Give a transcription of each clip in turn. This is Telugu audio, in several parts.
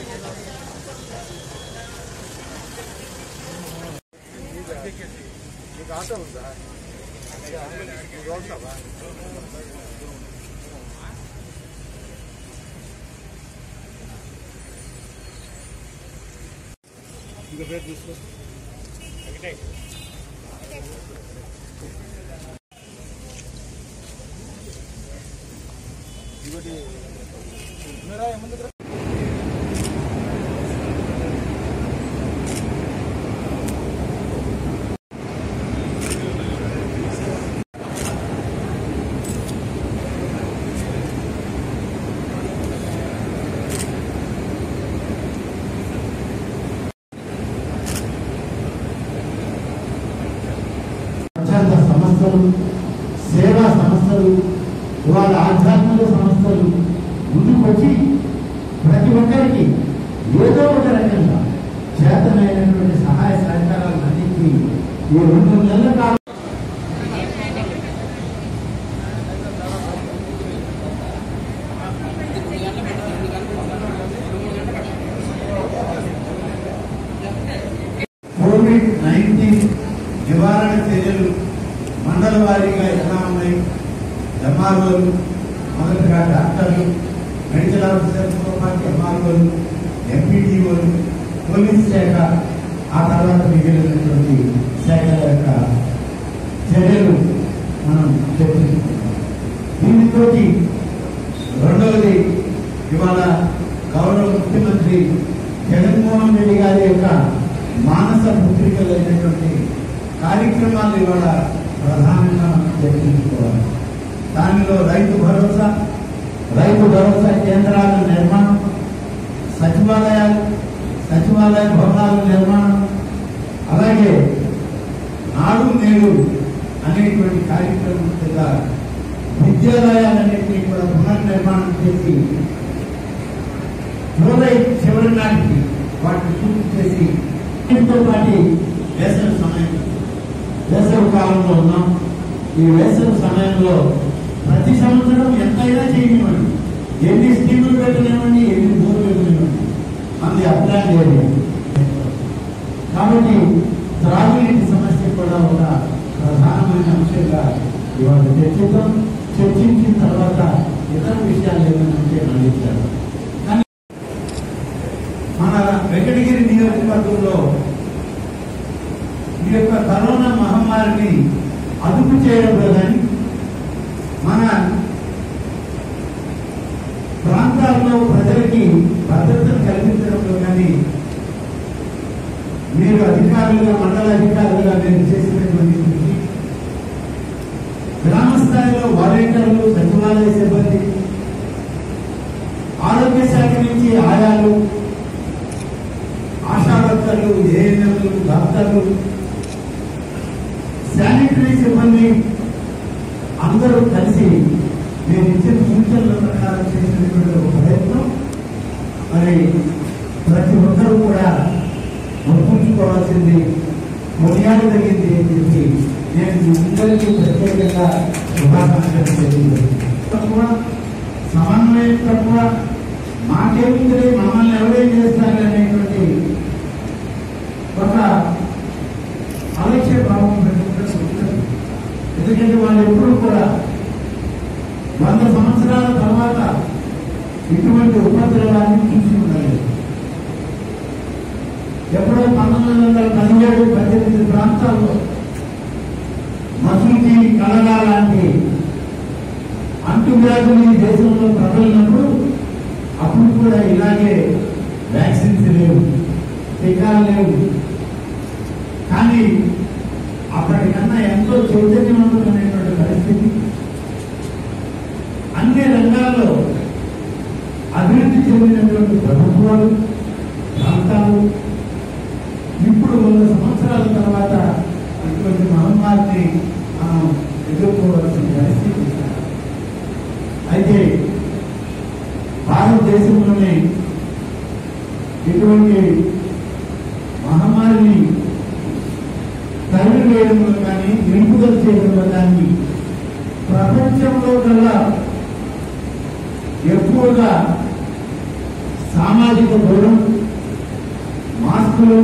You can read this one. Okay. సేవా సంస్థలు ఇవాళ ఆధ్యాత్మిక సంస్థలు ముందుకు వచ్చి ప్రతి ఒక్కరికి ఏదో ఒక రకంగా చేతనైనటువంటి సహాయ సహకారాలు అందించి ఈ 2 నెలల కాలం COVID-19 నివారణ చర్యలు మండల వారీగా ఎలా ఉన్నాయి, ఎంఆర్ఓలు మొదటిగా డాక్టర్లు, మెడికల్ ఆఫీసర్స్తో పాటు ఎంఆర్ఓలు, ఎంపీటీఓలు, పోలీస్ శాఖ, ఆ తర్వాత మిగిలినటువంటి శాఖల యొక్క చర్యలు మనం చర్చించుకుంటున్నాం. దీనితో రెండవది ఇవాళ గౌరవ ముఖ్యమంత్రి జగన్మోహన్ రెడ్డి గారి యొక్క మానస పుత్రికలైనటువంటి కార్యక్రమాలు ఇవాళ ప్రధానంగా చర్చించుకోవాలి. దానిలో రైతు భరోసా కేంద్రాల నిర్మాణం, సచివాలయ భవనాల నిర్మాణం, అలాగే నాడు నేడు అనేటువంటి కార్యక్రమం కింద విద్యాలయాలన్నింటినీ కూడా పునర్నిర్మాణం చేసి జూలై చివరి నాటికి వాటిని పూర్తి చేసి దీంతో పాటు వేసవి కాలంలో ఉన్నాం. ఈ వేసవి సమయంలో ప్రతి సంవత్సరం ఎంతైనా చేయనివ్వండి, ఎన్ని స్కీములు పెట్టనివ్వండి, ఎన్ని బోర్లు పెట్టనివ్వండి, అది అప్లాన్ చేయాలి. కాబట్టి త్రాగునీటి సమస్య కూడా ఒక ప్రధానమైన అంశంగా ఇవాళ చర్చిద్దాం. చర్చించిన తర్వాత ఇతర విషయాలు ఏమైనా అందించారు. కానీ మన వెంకటగిరి నియోజకవర్గంలో ఈ యొక్క కరోనా మహమ్మారిని అదుపు చేయడం లేదని మన ప్రాంతాల్లో ప్రజలకి భద్రతను కల్పించడంలో కానీ మీరు అధికారులుగా, మండల అధికారులుగా నేను చేసినటువంటి కృషి, గ్రామ స్థాయిలో వాలంటీర్లు, సచివాలయ సిబ్బంది, ఆరోగ్య శాఖ నుంచి ఆయాలు, ఆశా వర్కర్లు, ఏఎన్ఎంలు, డాక్టర్లు, శానిటరీ సిబ్బంది అందరూ కలిసి నేను ఇచ్చిన సూచనల ప్రకారం చేసినటువంటి ఒక ప్రయత్నం. మరి ప్రతి ఒక్కరూ కూడా గుర్తుంచుకోవాల్సింది, కొనియాడదగింది అని చెప్పి నేను అందరికీ ప్రత్యేకంగా శుభాకాంక్షలు తెలియజేస్తాను. తక్కువ సమన్వయం, తక్కువ మాకేమి తెలియదు, మమ్మల్ని ఎవరేం చేస్తారు అనేటువంటి ఒక ఆలక్ష్య భావం పెట్టుకుంటారు. ఎందుకంటే వాళ్ళు ఎప్పుడూ కూడా 100 సంవత్సరాల తర్వాత ఇటువంటి ఉపద్రవాన్ని చూసి ఉండలేదు. ఎప్పుడో 1917, 18 ప్రాంతాల్లో మసూతి, కలరా లాంటి అంటువ్యాధులు ఈ దేశంలో ప్రబలినప్పుడు అప్పుడు కూడా ఇలాగే వ్యాక్సిన్స్ లేవు, టీకాలు లేవు. కానీ అప్పటికన్నా ఎంతో చైతన్యవంతమైనటువంటి పరిస్థితి, అన్ని రంగాల్లో అభివృద్ధి చెందినటువంటి ప్రభుత్వాలు, ప్రాంతాలు ఇప్పుడు 100 సంవత్సరాల తర్వాత అటువంటి మహమ్మారిని మనం ఎదుర్కోవాల్సిన పరిస్థితి. అయితే భారతదేశంలోనే ఇటువంటి మహమ్మారిని తరుగు వేయడంలో కానీ, నిలుపుదల చేయడంలో కానీ ప్రపంచంలో కల్లా ఎక్కువగా సామాజిక దూరం, మాస్కులు,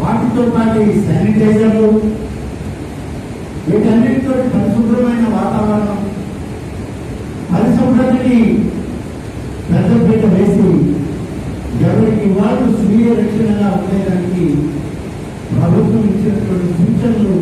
వాటితో పాటు శానిటైజర్లు, వీటన్నిటితో పరిశుభ్రమైన వాతావరణం, పరిశుభ్రతని పెద్దపీట వేసి ఎవరికి వాళ్ళు స్వీయ రక్షణగా ఉండేదానికి ప్రభుత్వం ఇచ్చినటువంటి సూచనలు